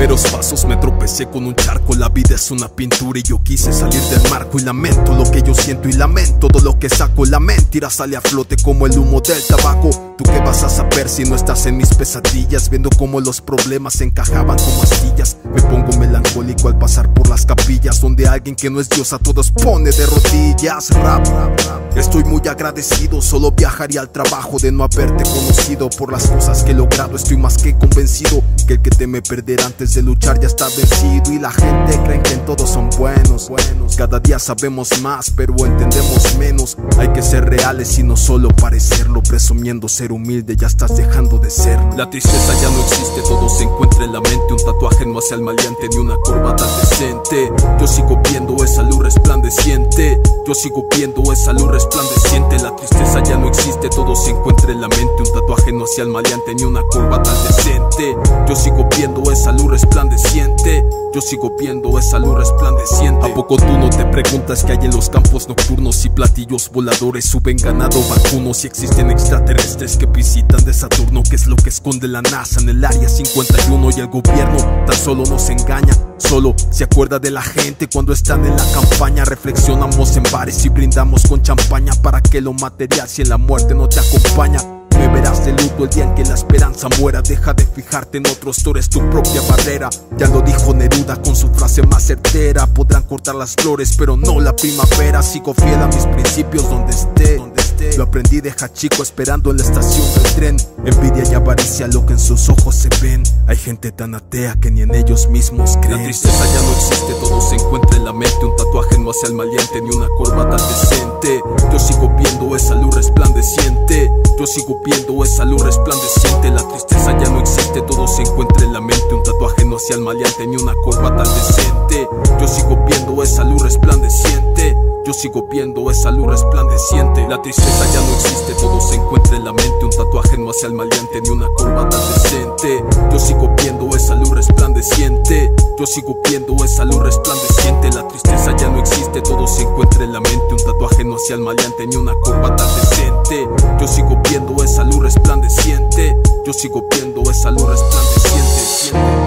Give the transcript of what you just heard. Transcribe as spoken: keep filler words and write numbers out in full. primeros pasos me tropecé con un charco. La vida es una pintura y yo quise salir del marco. Y lamento lo que yo siento y lamento todo lo que saco. La mentira sale a flote como el humo del tabaco. ¿Tú qué vas a saber si no estás en mis pesadillas? Viendo cómo los problemas se encajaban como astillas. Me pongo melancólico al pasar por las capillas, donde alguien que no es Dios a todos pone de rodillas. Rap, rap, rap. Estoy muy agradecido, solo viajaría al trabajo de no haberte conocido. Por las cosas que he logrado estoy más que convencido que el que teme perder antes de luchar ya está vencido. Y la gente cree que en todos son buenos. Cada día sabemos más, pero entendemos menos. Hay que ser reales y no solo parecerlo. Presumiendo ser humilde ya estás dejando de serlo. La tristeza ya no existe, todo se encuentra en la mente. Un tatuaje no hace al maleante ni una corbata decente. Yo sigo viendo esa luz resplandeciente. Yo sigo viendo esa luz resplandeciente. La tristeza ya no existe, todo se encuentra en la mente. Un tatuaje no hace al maleante ni una corbata decente. Yo sigo viendo esa luz resplandeciente. Yo sigo viendo esa luz resplandeciente. ¿A poco tú no te preguntas qué hay en los campos nocturnos? Si platillos voladores suben ganado vacuno, si existen extraterrestres que visitan de Saturno, que es lo que esconde la NASA en el área cincuenta y uno. Y el gobierno tan solo nos engaña, solo se acuerda de la gente cuando están en la campaña. Reflexionamos en bares y brindamos con champaña, para que lo material si en la muerte no te acompaña. Me verás de luto el día en que la esperanza muera. Deja de fijarte en otros, tú eres tu propia barrera. Ya lo dijo Neruda con su frase más certera: podrán cortar las flores pero no la primavera. Sigo fiel a mis principios donde esté, donde esté. Lo aprendí de Hachico esperando en la estación del tren. Envidia y avaricia lo que en sus ojos se ven. Hay gente tan atea que ni en ellos mismos creen. La tristeza ya no existe, todo se encuentra en la mente. Un tatuaje no hace al maleante ni una corbata decente. Yo sigo viendo esa luz resplandeciente. Yo sigo viendo esa luz resplandeciente. La tristeza ya no existe, todo se encuentra en la mente. Un tatuaje no hace al maleante ni una corbata decente. Yo sigo viendo esa luz resplandeciente. Yo sigo viendo esa luz resplandeciente. La tristeza ya no existe, todo se encuentra en la mente. Un tatuaje no hace al maleante ni una corbata decente. Yo sigo viendo esa luz resplandeciente. Yo sigo viendo esa luz resplandeciente. La tristeza ya no existe, todo se encuentra en la mente. Un tatuaje no hace al maleante ni una corbata decente. Yo sigo viendo esa luz resplandeciente. Yo sigo viendo esa luz resplandeciente.